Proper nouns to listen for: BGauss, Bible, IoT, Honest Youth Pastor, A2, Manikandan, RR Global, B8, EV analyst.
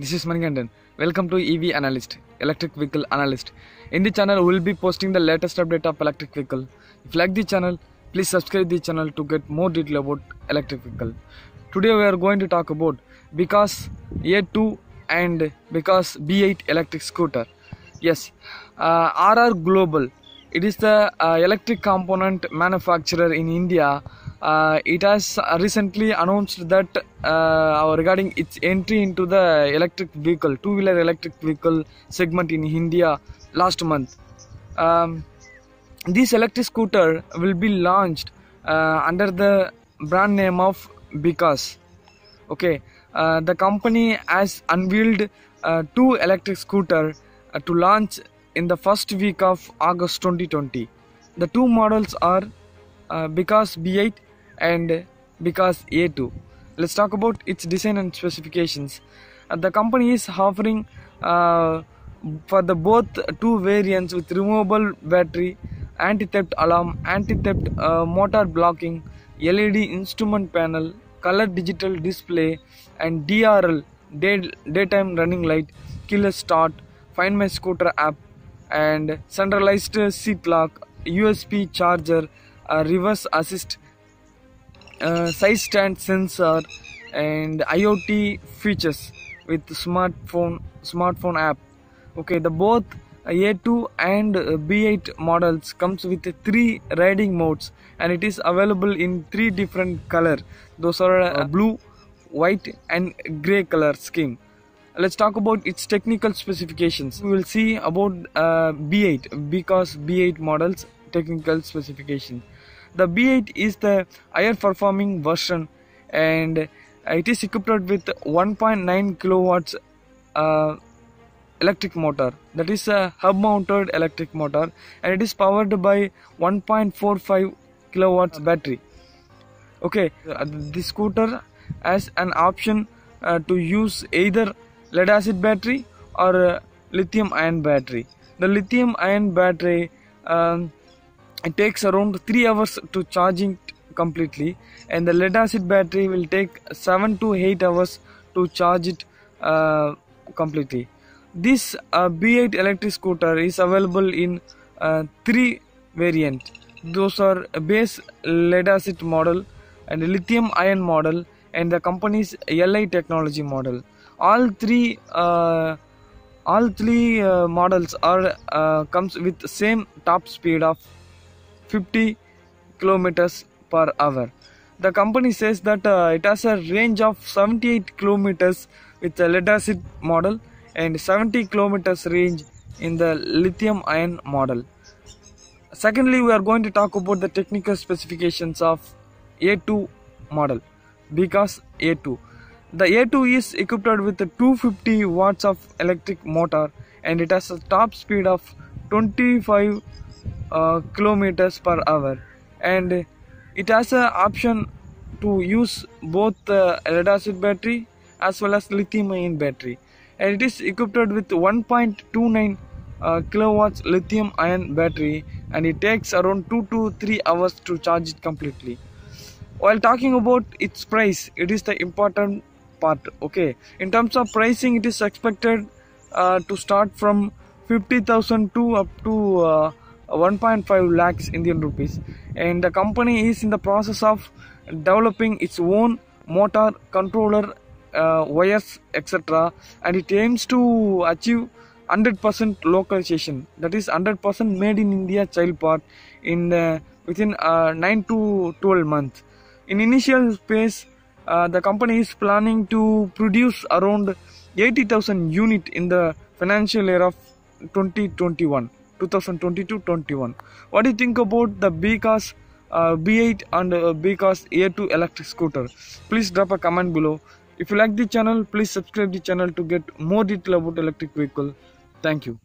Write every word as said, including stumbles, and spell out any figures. This is Manikandan. Welcome to E V Analyst, Electric Vehicle Analyst. In the channel, we will be posting the latest update of electric vehicle. If you like the channel, please subscribe the channel to get more detail about electric vehicle. Today we are going to talk about BGauss A two and BGauss B eight electric scooter. Yes, uh, R R Global. It is the uh, electric component manufacturer in India. Uh, it has recently announced that uh, regarding its entry into the electric vehicle, two-wheeler electric vehicle segment in India last month. Um, this electric scooter will be launched uh, under the brand name of BGauss. Okay, uh, the company has unveiled uh, two electric scooters uh, to launch in the first week of August twenty twenty. The two models are uh, BGauss B eight and BGauss A two. Let's talk about its design and specifications. Uh, the company is offering uh, for the both two variants with removable battery, anti-theft alarm, anti-theft uh, motor blocking, L E D instrument panel, color digital display, and D R L day, daytime running light, killer start, find my scooter app, and centralized seat lock, U S B charger, uh, reverse assist, uh, side stand sensor, and IoT features with smartphone smartphone app. Okay, the both A two and B eight models comes with three riding modes, and it is available in three different color. Those are uh, blue, white, and gray color scheme. Let's talk about its technical specifications. We will see about uh, B eight, BGauss B eight models technical specification. The B eight is the higher performing version, and it is equipped with one point nine kilowatts uh, electric motor, that is a hub mounted electric motor, and it is powered by one point four five kilowatts battery. Okay, the scooter has an option uh, to use either lead acid battery or uh, lithium ion battery. The lithium ion battery um, it takes around three hours to charging completely, and the lead acid battery will take seven to eight hours to charge it uh, completely. This uh, B eight electric scooter is available in uh, three variants. Those are base lead acid model and lithium ion model and the company's L I technology model. All three uh, all three uh, models are uh, comes with the same top speed of fifty kilometers per hour. The company says that uh, it has a range of seventy-eight kilometers with the lead acid model and seventy kilometers range in the lithium ion model. Secondly, we are going to talk about the technical specifications of A two model, BGauss A two. The A two is equipped with two hundred fifty watts of electric motor, and it has a top speed of twenty-five uh, kilometers per hour, and it has an option to use both uh, lead acid battery as well as lithium ion battery, and it is equipped with one point two nine uh, kilowatts lithium ion battery, and it takes around two to three hours to charge it completely. While talking about its price, it is the important part. Okay, in terms of pricing, it is expected uh, to start from fifty thousand to up to uh, one point five lakhs Indian rupees, and the company is in the process of developing its own motor, controller, Uh, wires, et cetera, and it aims to achieve one hundred percent localization, that is one hundred percent made in India child part in uh, within uh, nine to twelve months. In initial phase, uh, the company is planning to produce around eighty thousand units in the financial year of twenty twenty-one, twenty twenty-two twenty-one. What do you think about the BGauss uh, B eight and uh, BGauss A two electric scooter? Please drop a comment below. If you like the channel, please subscribe the channel to get more detail about electric vehicle. Thank you.